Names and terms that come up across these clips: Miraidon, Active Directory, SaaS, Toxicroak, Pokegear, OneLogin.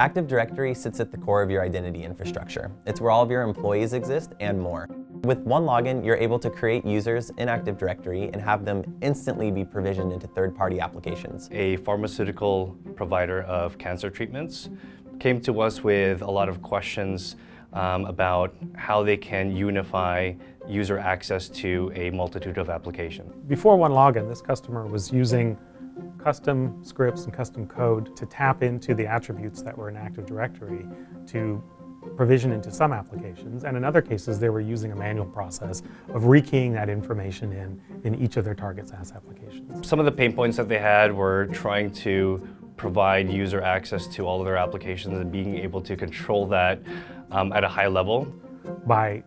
Active Directory sits at the core of your identity infrastructure. It's where all of your employees exist and more. With OneLogin, you're able to create users in Active Directory and have them instantly be provisioned into third-party applications. A pharmaceutical provider of cancer treatments came to us with a lot of questions about how they can unify user access to a multitude of applications. Before OneLogin, this customer was using custom scripts and custom code to tap into the attributes that were in Active Directory to provision into some applications, and in other cases they were using a manual process of rekeying that information in each of their target SaaS applications. Some of the pain points that they had were trying to provide user access to all of their applications and being able to control that at a high level. By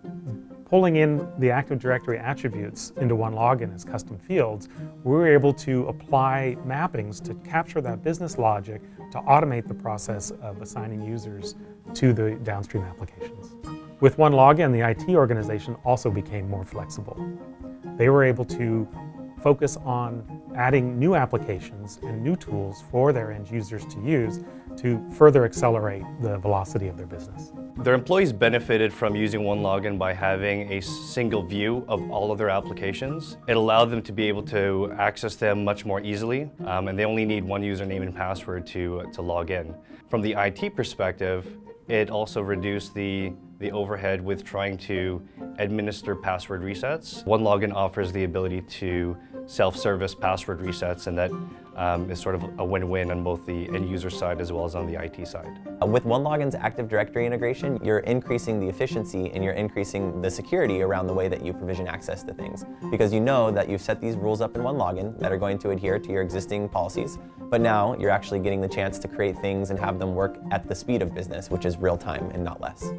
pulling in the Active Directory attributes into OneLogin as custom fields, we were able to apply mappings to capture that business logic to automate the process of assigning users to the downstream applications. With OneLogin, the IT organization also became more flexible. They were able to focus on adding new applications and new tools for their end users to use to further accelerate the velocity of their business. Their employees benefited from using OneLogin by having a single view of all of their applications. It allowed them to be able to access them much more easily, and they only need one username and password to log in. From the IT perspective, it also reduced the overhead with trying to administer password resets. OneLogin offers the ability to self-service password resets, and that is sort of a win-win on both the end-user side as well as on the IT side. With OneLogin's Active Directory integration, you're increasing the efficiency and you're increasing the security around the way that you provision access to things, because you know that you've set these rules up in OneLogin that are going to adhere to your existing policies, but now you're actually getting the chance to create things and have them work at the speed of business, which is real time and not less.